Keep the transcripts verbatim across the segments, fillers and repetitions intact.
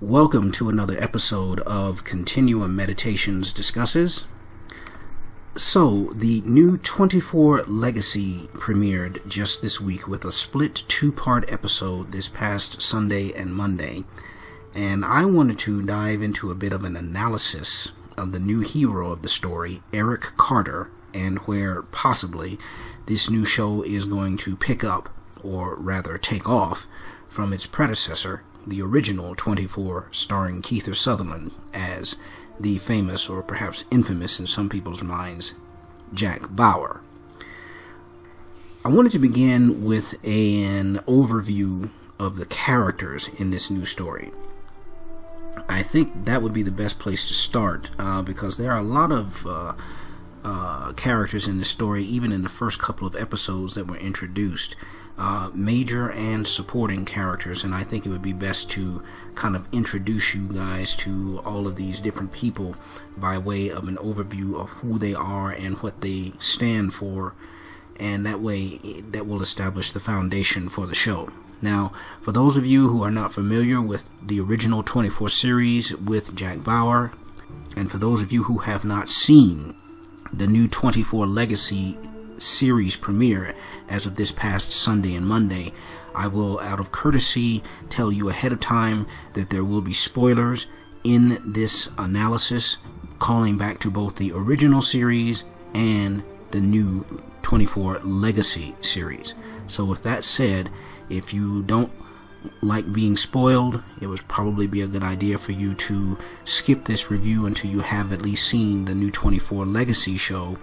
Welcome to another episode of Continuum Meditations Discusses. So, the new twenty-four Legacy premiered just this week with a split two-part episode this past Sunday and Monday, and I wanted to dive into a bit of an analysis of the new hero of the story, Eric Carter, and where, possibly, this new show is going to pick up, or rather take off, from its predecessor, the original twenty-four starring Keith Sutherland as the famous, or perhaps infamous in some people's minds, Jack Bauer. I wanted to begin with an overview of the characters in this new story. I think that would be the best place to start uh, because there are a lot of uh, uh, characters in this story, even in the first couple of episodes that were introduced. Uh, major and supporting characters, and I think it would be best to kind of introduce you guys to all of these different people by way of an overview of who they are and what they stand for, and that way that will establish the foundation for the show. Now, for those of you who are not familiar with the original twenty-four series with Jack Bauer, and for those of you who have not seen the new twenty-four Legacy series premiere as of this past Sunday and Monday, I will, out of courtesy, tell you ahead of time that there will be spoilers in this analysis, calling back to both the original series and the new twenty-four Legacy series. So with that said, if you don't like being spoiled, it would probably be a good idea for you to skip this review until you have at least seen the new twenty-four Legacy show.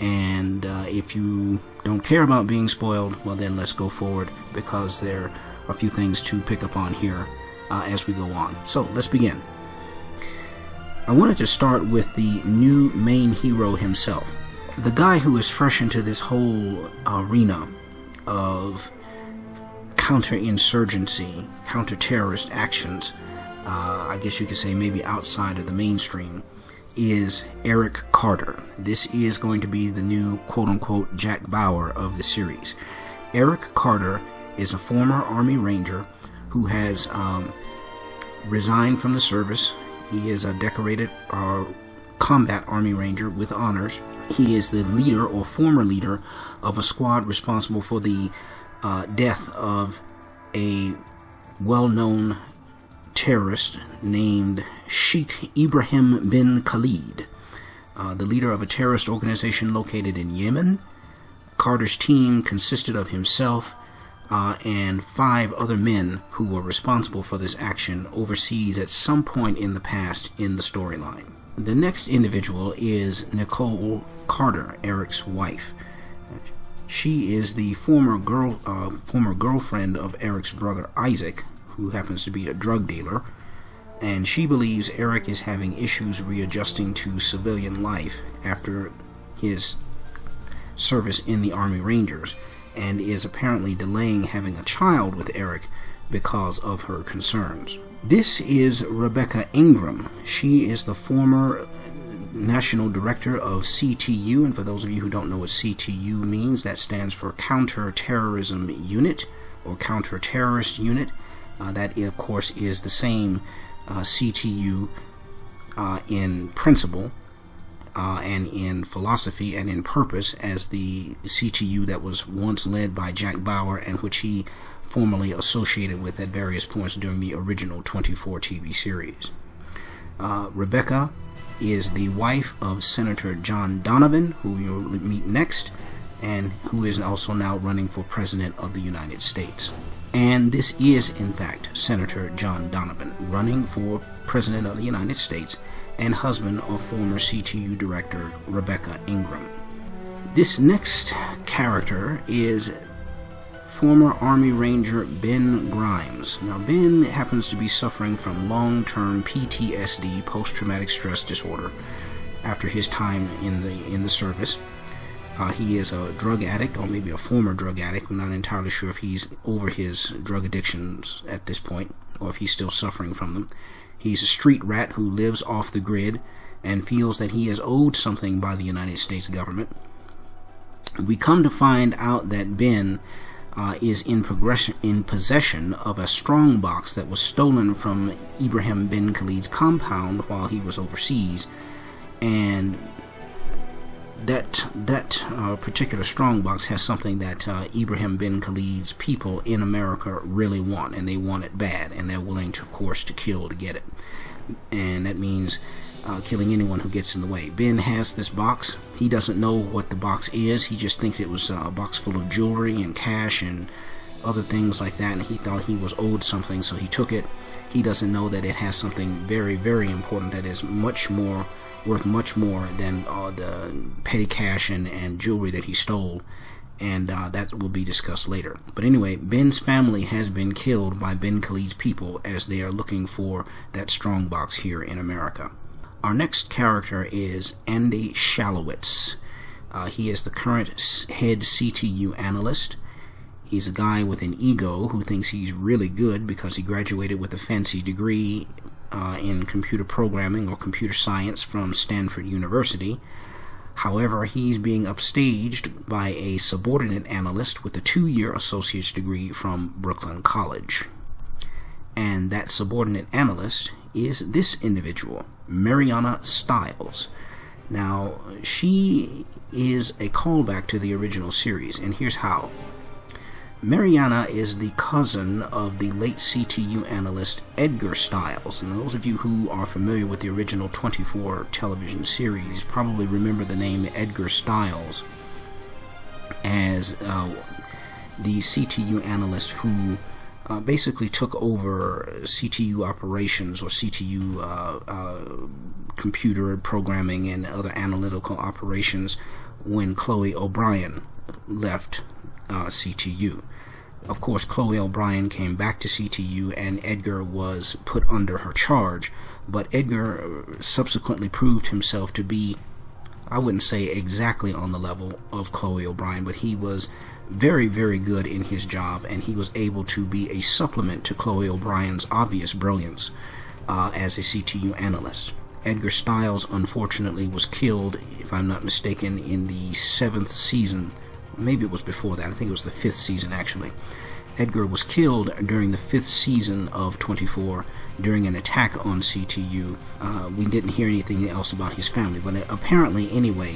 And uh, if you don't care about being spoiled, well then let's go forward, because there are a few things to pick up on here uh, as we go on. So let's begin. I wanted to start with the new main hero himself. The guy who is fresh into this whole arena of counterinsurgency, counter-terrorist actions, uh, I guess you could say maybe outside of the mainstream, is Eric Carter. This is going to be the new quote-unquote Jack Bauer of the series. Eric Carter is a former Army Ranger who has um, resigned from the service. He is a decorated uh, combat Army Ranger with honors. He is the leader or former leader of a squad responsible for the uh, death of a well-known terrorist named Sheikh Ibrahim bin Khalid, uh, the leader of a terrorist organization located in Yemen. Carter's team consisted of himself uh, and five other men who were responsible for this action overseas at some point in the past in the storyline. The next individual is Nicole Carter, Eric's wife. She is the former girl, uh, former girlfriend of Eric's brother Isaac, who happens to be a drug dealer, and she believes Eric is having issues readjusting to civilian life after his service in the Army Rangers, and is apparently delaying having a child with Eric because of her concerns. This is Rebecca Ingram. She is the former National Director of C T U, and for those of you who don't know what C T U means, that stands for Counter-Terrorism Unit, or Counter-Terrorist Unit. Uh, that, of course, is the same uh, C T U uh, in principle uh, and in philosophy and in purpose as the C T U that was once led by Jack Bauer and which he formerly associated with at various points during the original twenty-four T V series. Uh, Rebecca is the wife of Senator John Donovan, who you'll meet next, and who is also now running for President of the United States. And this is, in fact, Senator John Donovan, running for President of the United States and husband of former C T U Director Rebecca Ingram. This next character is former Army Ranger Ben Grimes. Now, Ben happens to be suffering from long-term P T S D, post-traumatic stress disorder, after his time in the in the service. Uh, he is a drug addict, or maybe a former drug addict. I'm not entirely sure if he's over his drug addictions at this point, or if he's still suffering from them. He's a street rat who lives off the grid and feels that he is owed something by the United States government. We come to find out that Ben uh, is in progression in possession of a strongbox that was stolen from Ibrahim bin Khalid's compound while he was overseas, and that that uh, particular strongbox has something that uh, Ibrahim bin Khalid's people in America really want, and they want it bad, and they're willing, to, of course, to kill to get it. And that means uh, killing anyone who gets in the way. Ben has this box. He doesn't know what the box is. He just thinks it was a box full of jewelry and cash and other things like that, and he thought he was owed something, so he took it. He doesn't know that it has something very, very important that is much more worth much more than all the petty cash and, and jewelry that he stole, and uh, that will be discussed later. But anyway, Ben's family has been killed by Ben Khalid's people as they are looking for that strongbox here in America. Our next character is Andy Shalowitz. Uh, he is the current head C T U analyst. He's a guy with an ego who thinks he's really good because he graduated with a fancy degree Uh, in computer programming or computer science from Stanford University. However, he's being upstaged by a subordinate analyst with a two-year associate's degree from Brooklyn College. And that subordinate analyst is this individual, Mariana Stiles. Now, she is a callback to the original series, and here's how. Mariana is the cousin of the late C T U analyst Edgar Stiles, and those of you who are familiar with the original twenty-four television series probably remember the name Edgar Stiles as uh, the C T U analyst who uh, basically took over C T U operations, or C T U uh, uh, computer programming and other analytical operations, when Chloe O'Brian left Uh, C T U. Of course, Chloe O'Brian came back to C T U, and Edgar was put under her charge, but Edgar subsequently proved himself to be, I wouldn't say exactly on the level of Chloe O'Brian, but he was very, very good in his job, and he was able to be a supplement to Chloe O'Brien's obvious brilliance uh, as a C T U analyst. Edgar Stiles, unfortunately, was killed, if I'm not mistaken, in the seventh season. Maybe it was before that. I think it was the fifth season, actually. Edgar was killed during the fifth season of twenty-four during an attack on C T U. Uh, we didn't hear anything else about his family, but apparently, anyway,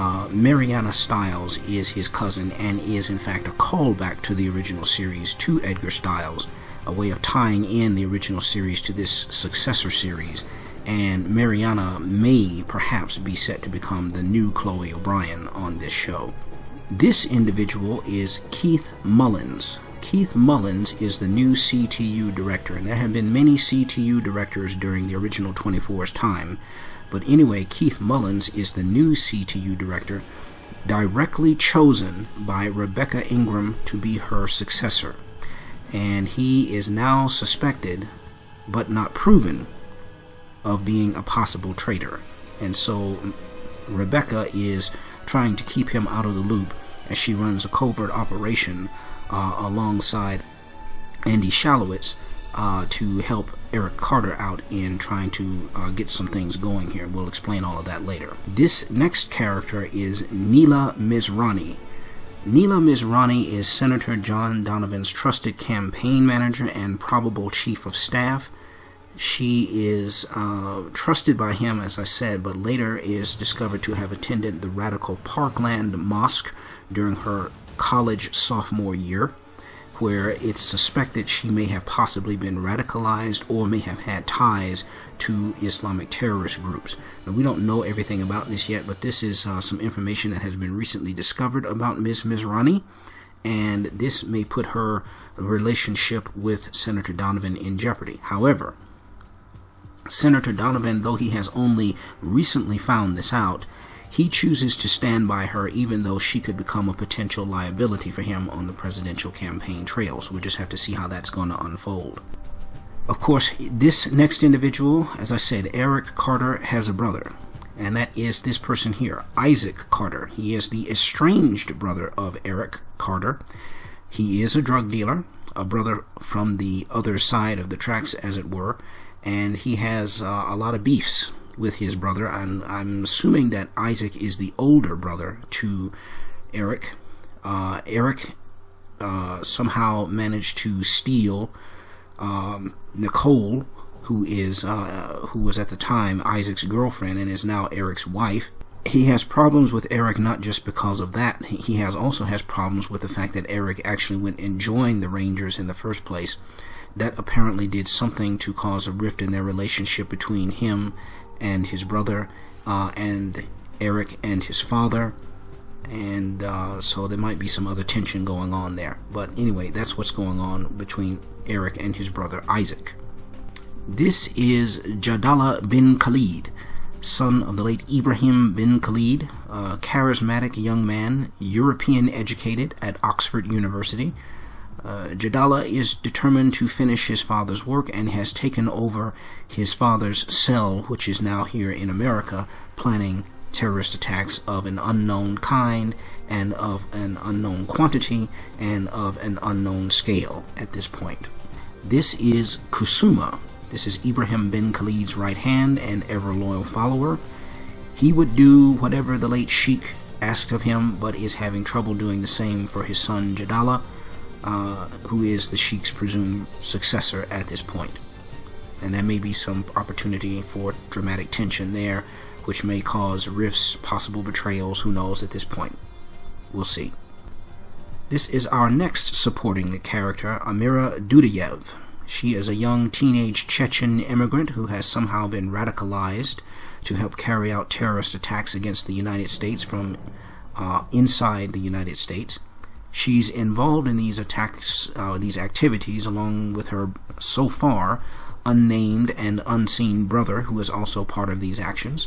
uh, Mariana Stiles is his cousin and is, in fact, a callback to the original series to Edgar Stiles, a way of tying in the original series to this successor series, and Mariana may perhaps be set to become the new Chloe O'Brian on this show. This individual is Keith Mullins. Keith Mullins is the new C T U director, and there have been many C T U directors during the original twenty-four's time. But anyway, Keith Mullins is the new C T U director, directly chosen by Rebecca Ingram to be her successor. And he is now suspected, but not proven, of being a possible traitor. And so Rebecca is trying to keep him out of the loop as she runs a covert operation uh, alongside Andy Shalowitz uh, to help Eric Carter out in trying to uh, get some things going here. We'll explain all of that later. This next character is Nilaa Mizrani. Nilaa Mizrani is Senator John Donovan's trusted campaign manager and probable chief of staff. She is uh, trusted by him, as I said, but later is discovered to have attended the radical Parkland Mosque during her college sophomore year, where it's suspected she may have possibly been radicalized or may have had ties to Islamic terrorist groups. Now, we don't know everything about this yet, but this is uh, some information that has been recently discovered about Miz Mizrani, and this may put her relationship with Senator Donovan in jeopardy. However, Senator Donovan, though he has only recently found this out, He chooses to stand by her even though she could become a potential liability for him on the presidential campaign trails. We'll just have to see how that's going to unfold. Of course, this next individual, as I said, Eric Carter has a brother, and that is this person here, Isaac Carter. He is the estranged brother of Eric Carter. He is a drug dealer, a brother from the other side of the tracks, as it were, and he has uh, a lot of beefs with his brother. And I'm, I'm assuming that Isaac is the older brother to Eric. Uh, Eric uh, somehow managed to steal um, Nicole, who is uh, who was at the time Isaac's girlfriend and is now Eric's wife. He has problems with Eric not just because of that. He has also has problems with the fact that Eric actually went and joined the Rangers in the first place. That apparently did something to cause a rift in their relationship between him and his brother, uh, and Eric and his father, and uh, so there might be some other tension going on there. But anyway, that's what's going on between Eric and his brother Isaac. This is Jadallah Bin-Khalid, son of the late Ibrahim bin Khalid, a charismatic young man, European educated at Oxford University. Uh, Jadallah is determined to finish his father's work and has taken over his father's cell, which is now here in America, planning terrorist attacks of an unknown kind and of an unknown quantity and of an unknown scale at this point. This is Kusuma. This is Ibrahim bin Khalid's right hand and ever loyal follower. He would do whatever the late Sheikh asked of him, but is having trouble doing the same for his son Jadallah, Uh, who is the Sheikh's presumed successor at this point. And there may be some opportunity for dramatic tension there, which may cause rifts, possible betrayals, who knows at this point. We'll see. This is our next supporting character, Amira Dudayev. She is a young teenage Chechen immigrant who has somehow been radicalized to help carry out terrorist attacks against the United States from uh, inside the United States. She's involved in these attacks, uh, these activities, along with her, so far, unnamed and unseen brother, who is also part of these actions.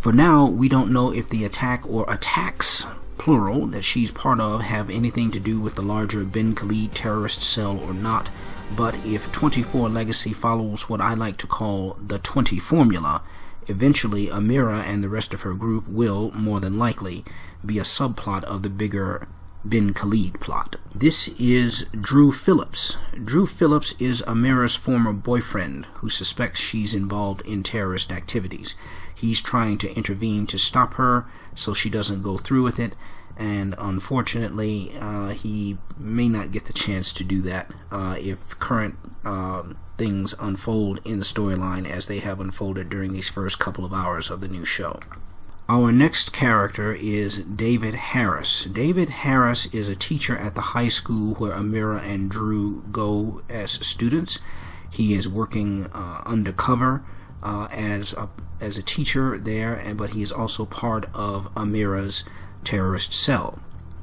For now, we don't know if the attack or attacks, plural, that she's part of have anything to do with the larger Bin Khalid terrorist cell or not, but if twenty-four Legacy follows what I like to call the twenty formula, eventually Amira and the rest of her group will, more than likely, be a subplot of the bigger Bin Khalid plot. This is Drew Phelps. Drew Phelps is Amira's former boyfriend who suspects she's involved in terrorist activities. He's trying to intervene to stop her so she doesn't go through with it, and unfortunately uh, he may not get the chance to do that uh, if current uh, things unfold in the storyline as they have unfolded during these first couple of hours of the new show. Our next character is David Harris. David Harris is a teacher at the high school where Amira and Drew go as students. He is working uh, undercover uh, as, a, as a teacher there, and, but he is also part of Amira's terrorist cell.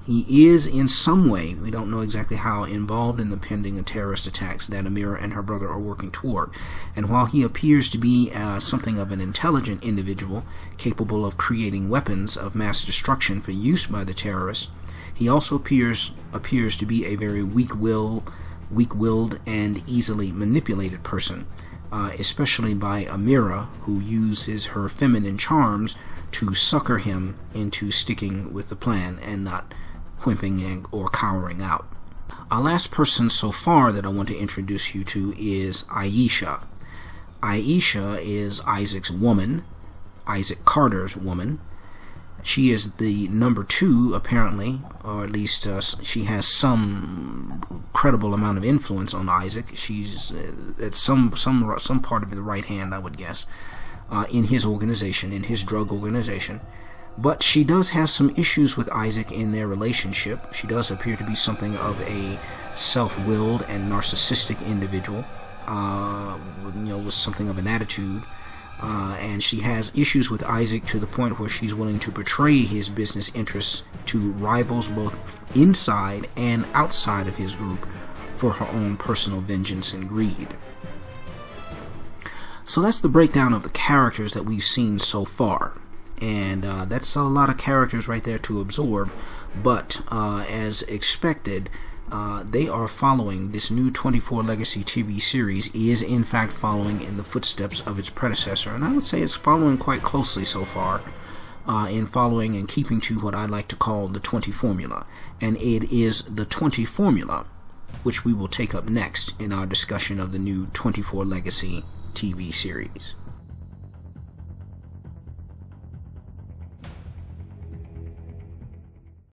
He is in some way, we don't know exactly how, involved in the pending terrorist attacks that Amira and her brother are working toward. And while he appears to be uh, something of an intelligent individual, capable of creating weapons of mass destruction for use by the terrorists, he also appears, appears to be a very weak-willed, weak-willed and easily manipulated person, uh, especially by Amira, who uses her feminine charms to sucker him into sticking with the plan and not whimpering or cowering out. Our last person so far that I want to introduce you to is Aisha. Aisha is Isaac's woman, Isaac Carter's woman. She is the number two, apparently, or at least uh, she has some credible amount of influence on Isaac. She's uh, at some some some part of the right hand, I would guess, uh, in his organization, in his drug organization. But she does have some issues with Isaac in their relationship. She does appear to be something of a self-willed and narcissistic individual, uh, you know, with something of an attitude. Uh, and she has issues with Isaac to the point where she's willing to betray his business interests to rivals both inside and outside of his group for her own personal vengeance and greed. So that's the breakdown of the characters that we've seen so far. and uh, that's a lot of characters right there to absorb, but uh, as expected, Uh, they are following this new twenty-four Legacy T V series is in fact following in the footsteps of its predecessor, and I would say it's following quite closely so far uh, in following and keeping to what I like to call the twenty formula, and it is the twenty formula which we will take up next in our discussion of the new twenty-four Legacy T V series.